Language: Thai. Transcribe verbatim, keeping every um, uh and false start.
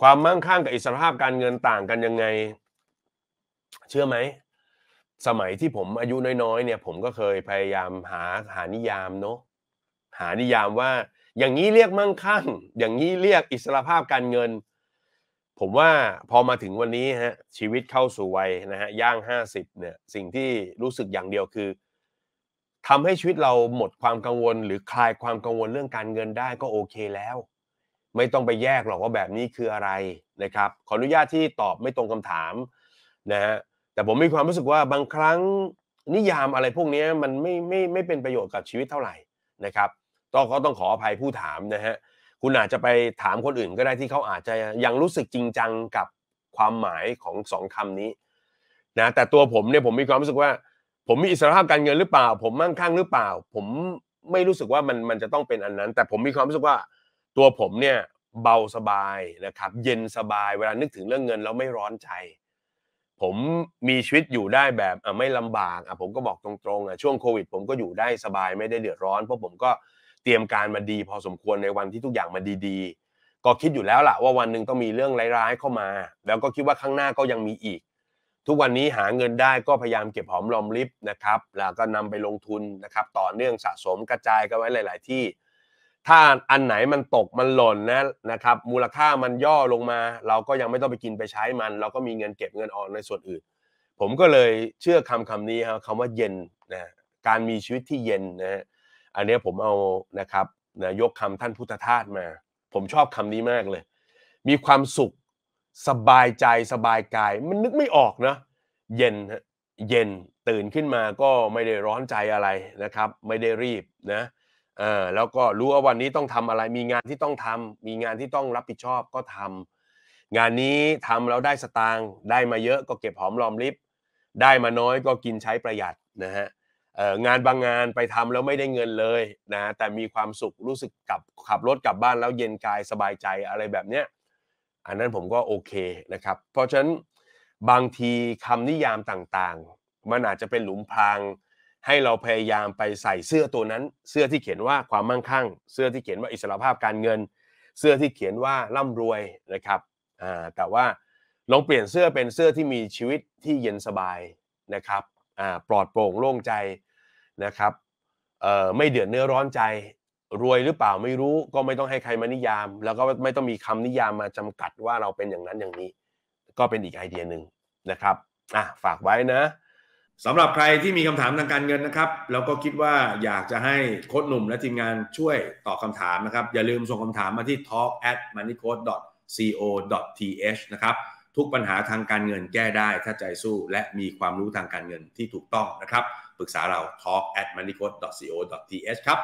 ความมั่งคั่งกับอิสรภาพการเงินต่างกันยังไงเชื่อไหมสมัยที่ผมอายุน้อยๆเนี่ยผมก็เคยพยายามหาหานิยามเนาะหานิยามว่าอย่างนี้เรียกมั่งคั่งอย่างนี้เรียกอิสรภาพการเงินผมว่าพอมาถึงวันนี้ฮะชีวิตเข้าสู่วัยนะฮะย่างห้าสิบเนี่ยสิ่งที่รู้สึกอย่างเดียวคือทำให้ชีวิตเราหมดความกังวลหรือคลายความกังวลเรื่องการเงินได้ก็โอเคแล้วไม่ต้องไปแยกหรอกว่าแบบนี้คืออะไรนะครับขออนุญาตที่ตอบไม่ตรงคำถามนะฮะแต่ผมมีความรู้สึกว่าบางครั้งนิยามอะไรพวกนี้มันไม่ไม่ไม่เป็นประโยชน์กับชีวิตเท่าไหร่นะครับต้องก็ต้องขออภัยผู้ถามนะฮะคุณอาจจะไปถามคนอื่นก็ได้ที่เขาอาจจะยังรู้สึกจริงจังกับความหมายของสองคำนี้นะแต่ตัวผมเนี่ยผมมีความรู้สึกว่าผมมีอิสรภาพการเงินหรือเปล่าผมมั่งคั่งหรือเปล่าผมไม่รู้สึกว่ามันมันจะต้องเป็นอันนั้นแต่ผมมีความรู้สึกว่าตัวผมเนี่ยเบาสบายนะครับเย็นสบายเวลานึกถึงเรื่องเงินแล้วไม่ร้อนใจผมมีชีวิตอยู่ได้แบบอ่ะไม่ลำบากอ่ะผมก็บอกตรงๆอ่ะช่วงโควิดผมก็อยู่ได้สบายไม่ได้เดือดร้อนเพราะผมก็เตรียมการมาดีพอสมควรในวันที่ทุกอย่างมาดีๆก็คิดอยู่แล้วล่ะว่าวันหนึ่งต้องมีเรื่องร้ายๆเข้ามาแล้วก็คิดว่าข้างหน้าก็ยังมีอีกทุกวันนี้หาเงินได้ก็พยายามเก็บหอมรอมริบนะครับแล้วก็นำไปลงทุนนะครับต่อเนื่องสะสมกระจายกันไว้หลายๆที่ถ้าอันไหนมันตกมันหล่นนะนะครับมูลค่ามันย่อลงมาเราก็ยังไม่ต้องไปกินไปใช้มันเราก็มีเงินเก็บเงินออมในส่วนอื่นผมก็เลยเชื่อคำคำนี้ครับคำว่าเย็นนะการมีชีวิตที่เย็นนะอันนี้ผมเอานะครับนะยกคำท่านพุทธทาสมาผมชอบคำนี้มากเลยมีความสุขสบายใจสบายกายมันนึกไม่ออกนะเย็นฮะเย็นตื่นขึ้นมาก็ไม่ได้ร้อนใจอะไรนะครับไม่ได้รีบนะเออแล้วก็รู้ว่าวันนี้ต้องทำอะไรมีงานที่ต้องทำมีงานที่ต้องรับผิดชอบก็ทำงานนี้ทำแล้วได้สตางค์ได้มาเยอะก็เก็บหอมรอมริบได้มาน้อยก็กินใช้ประหยัดนะฮะเอองานบางงานไปทำแล้วไม่ได้เงินเลยนะแต่มีความสุขรู้สึกกลับขับรถกลับบ้านแล้วเย็นกายสบายใจอะไรแบบเนี้ยอันนั้นผมก็โอเคนะครับเพราะฉะนั้นบางทีคำนิยามต่างๆมันอาจจะเป็นหลุมพรางให้เราพยายามไปใส่เสื้อตัวนั้นเสื้อที่เขียนว่าความมั่งคั่งเสื้อที่เขียนว่าอิสรภาพการเงินเสื้อที่เขียนว่าร่ำรวยนะครับอ่าแต่ว่าลองเปลี่ยนเสื้อเป็นเสื้อที่มีชีวิตที่เย็นสบายนะครับอ่าปลอดโปร่งโล่งใจนะครับเอ่อไม่เดือดเนื้อร้อนใจรวยหรือเปล่าไม่รู้ก็ไม่ต้องให้ใครมานิยามแล้วก็ไม่ต้องมีคำนิยามมาจำกัดว่าเราเป็นอย่างนั้นอย่างนี้ก็เป็นอีกไอเดียหนึ่งนะครับอ่ะฝากไว้นะสำหรับใครที่มีคำถามทางการเงินนะครับแล้วก็คิดว่าอยากจะให้โค้ชหนุ่มและทีมงานช่วยตอบคำถามนะครับอย่าลืมส่งคำถามมาที่ ทอล์ก แอท มันนี่โค้ช ดอท โค ดอท ทีเอช นะครับทุกปัญหาทางการเงินแก้ได้ถ้าใจสู้และมีความรู้ทางการเงินที่ถูกต้องนะครับปรึกษาเรา ทอล์ก แอท มันนี่โค้ช ดอท โค ดอท ทีเอช ครับ